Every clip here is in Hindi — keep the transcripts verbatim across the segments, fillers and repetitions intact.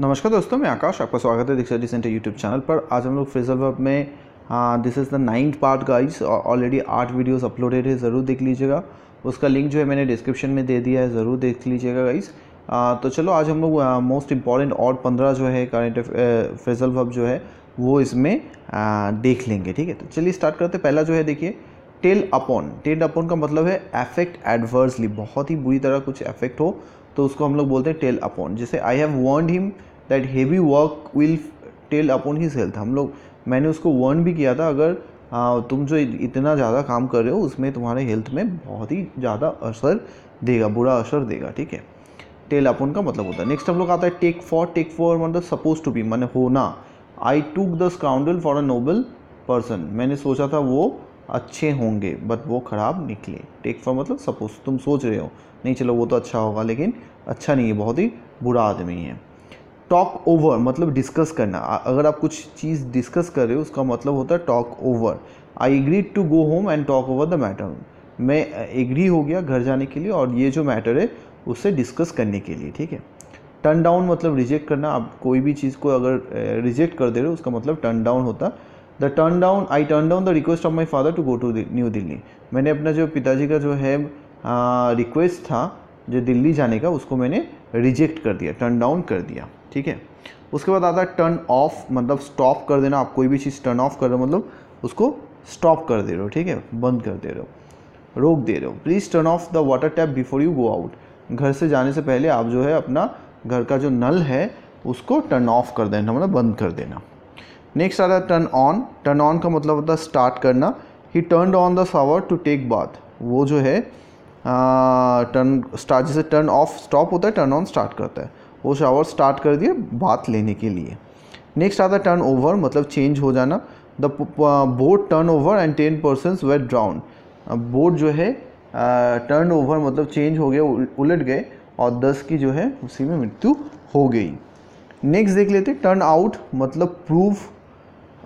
नमस्कार दोस्तों, मैं आकाश, आपका स्वागत है Diksha study centre YouTube channel पर। आज हम लोग फ्रेजल वर्ब में this is the ninth part guys, already आठ वीडियोस अपलोडेड है, ज़रूर देख लीजिएगा। उसका लिंक जो है मैंने डिस्क्रिप्शन में दे दिया है, ज़रूर देख लीजिएगा गाइस। uh, तो चलो आज हम लोग मोस्ट इम्पॉर्टेंट और पंद्रह जो है करंट फ्रेजल वर्ब जो है वो इसमें uh, देख लेंगे, ठीक है। तो चलिए स्टार्ट करते। पहला जो है देखिए टेल अपॉन। टेल अपॉन का मतलब है अफेक्ट एडवर्सली, बहुत ही बुरी तरह कुछ अफेक्ट हो तो उसको हम लोग बोलते हैं टेल अपॉन। जैसे I have warned him that heavy work will tell upon his health. हम लोग मैंने उसको वार्न भी किया था, अगर आ, तुम जो इतना ज़्यादा काम कर रहे हो उसमें तुम्हारे हेल्थ में बहुत ही ज़्यादा असर देगा, बुरा असर देगा, ठीक है। टेल अपॉन का मतलब होता है। नेक्स्ट हम लोग आता है टेक फॉर। टेक फॉर मतलब सपोज टू बी, माने होना। I took the scoundrel for a noble person. मैंने सोचा था वो अच्छे होंगे बट वो ख़राब निकले। टेक फॉर मतलब सपोज, तुम सोच रहे हो नहीं चलो वो तो अच्छा होगा लेकिन अच्छा नहीं है, बहुत ही बुरा आदमी है। टॉक ओवर मतलब डिस्कस करना। अगर आप कुछ चीज़ डिस्कस कर रहे हो उसका मतलब होता है talk over. I agreed to go home and talk over the matter. मैं एग्री हो गया घर जाने के लिए और ये जो मैटर है उससे डिस्कस करने के लिए, ठीक है। टर्न डाउन मतलब रिजेक्ट करना। आप कोई भी चीज़ को अगर रिजेक्ट कर दे रहे हो उसका मतलब टर्न डाउन होता है। The turn down, I turn down the request of my father to go to new Delhi. मैंने अपना जो पिताजी का जो है रिक्वेस्ट था जो दिल्ली जाने का उसको मैंने रिजेक्ट कर दिया, टर्न डाउन कर दिया, ठीक है। उसके बाद आता है टर्न ऑफ मतलब स्टॉप कर देना। आप कोई भी चीज़ टर्न ऑफ कर रहे हो मतलब उसको स्टॉप कर दे रहे हो, ठीक है, बंद कर दे रहे हो, रोक दे रहे हो। Please turn off the water tap before you go out. घर से जाने से पहले आप जो है अपना घर का जो नल है उसको टर्न ऑफ कर देना मतलब बंद कर देना। नेक्स्ट आता है टर्न ऑन। टर्न ऑन का मतलब होता है स्टार्ट करना। He turn on the shower to take bath. वो जो है टर्न स्टार्ट, जैसे टर्न ऑफ स्टॉप होता है, टर्न ऑन स्टार्ट करता है, वो शावर स्टार्ट कर दिया बाथ लेने के लिए। नेक्स्ट आता है टर्न ओवर मतलब चेंज हो जाना। The boat turn over and ten persons were drown. Boat जो है टर्न ओवर मतलब चेंज हो गया, उलट गए और दस की जो है उसी में मृत्यु हो गई। नेक्स्ट देख लेते टर्न आउट मतलब प्रूव।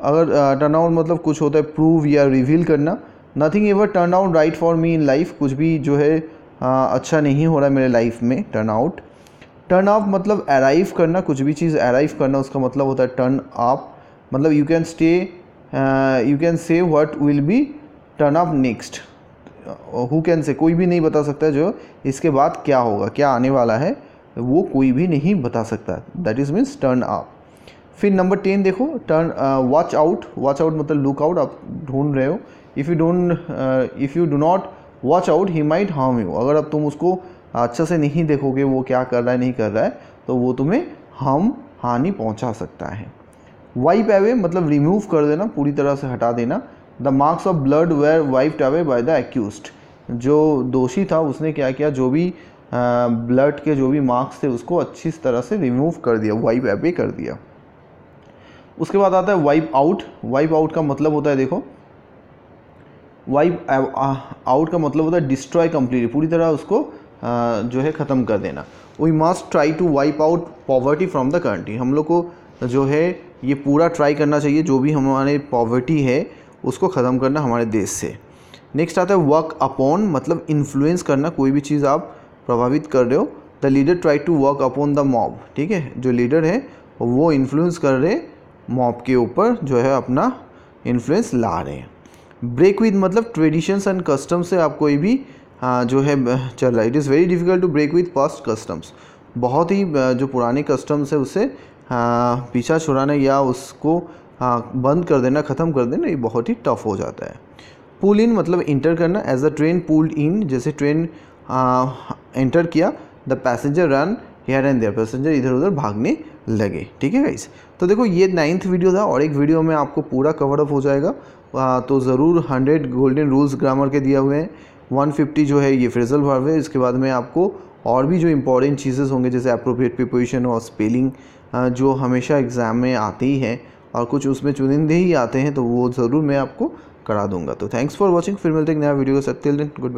अगर टर्न uh, आउट मतलब कुछ होता है प्रूव या रिवील करना। Nothing ever turn out right for me in life. कुछ भी जो है आ, अच्छा नहीं हो रहा है मेरे लाइफ में, टर्न आउट। टर्न अप मतलब अराइव करना, कुछ भी चीज़ अराइव करना उसका मतलब होता है टर्न अप। मतलब you can stay, you can say what will be turn up next, who can say. कोई भी नहीं बता सकता जो इसके बाद क्या होगा, क्या आने वाला है वो कोई भी नहीं बता सकता, that is means turn up. फिर नंबर टेन देखो turn watch out. Watch out मतलब लुक आउट, आप ढूंढ रहे हो। If you don't if you do not watch out he might harm you. अगर अब तुम उसको अच्छे से नहीं देखोगे वो क्या कर रहा है नहीं कर रहा है तो वो तुम्हें हार्म, हानि पहुंचा सकता है। वाइप अवे मतलब रिमूव कर देना, पूरी तरह से हटा देना। The marks of blood were wiped away by the accused. जो दोषी था उसने क्या किया, जो भी ब्लड uh, के जो भी मार्क्स थे उसको अच्छी तरह से रिमूव कर दिया, वाइप अवे कर दिया। उसके बाद आता है वाइप आउट। वाइप आउट का मतलब होता है, देखो वाइप आउट का मतलब होता है डिस्ट्रॉय कम्प्लीटली, पूरी तरह उसको आ, जो है ख़त्म कर देना। We must try to wipe out poverty from the country. हम लोग को जो है ये पूरा ट्राई करना चाहिए, जो भी हमारे पॉवर्टी है उसको ख़त्म करना हमारे देश से। नेक्स्ट आता है वर्क अपॉन मतलब इन्फ्लुएंस करना, कोई भी चीज़ आप प्रभावित कर रहे हो। The leader try to work upon the mob, ठीक है, जो लीडर है वो इन्फ्लुएंस कर रहे मॉब के ऊपर, जो है अपना इन्फ्लुएंस ला रहे हैं। ब्रेक विद मतलब ट्रेडिशंस एंड कस्टम्स से आप कोई भी आ, जो है चल रहा है। It is very difficult to break with past customs. बहुत ही जो पुराने कस्टम्स है उससे पीछा छुड़ाना या उसको आ, बंद कर देना, ख़त्म कर देना, ये बहुत ही टफ हो जाता है। पुल इन मतलब इंटर करना। As the train pulled in, जैसे ट्रेन एंटर किया। The passenger run here and there, passenger इधर उधर भागने लगे, ठीक है गाइस। तो देखो ये नाइन्थ वीडियो था और एक वीडियो में आपको पूरा कवर अप हो जाएगा, आ, तो ज़रूर हंड्रेड गोल्डन रूल्स ग्रामर के दिए हुए हैं, वन फिफ्टी जो है ये फ्रेजल वर्ब है। इसके बाद में आपको और भी जो इम्पोर्टेंट चीज़ें होंगे जैसे एप्रोप्रिएट प्रीपोजिशन और स्पेलिंग जो हमेशा एग्ज़ाम में आती ही हैं और कुछ उसमें चुनिंदे ही आते हैं, तो वो ज़रूर मैं आपको करा दूंगा। तो थैंक्स फॉर वॉचिंग, फिर मिलते हैं नया वीडियो के साथ। Till then, good bye.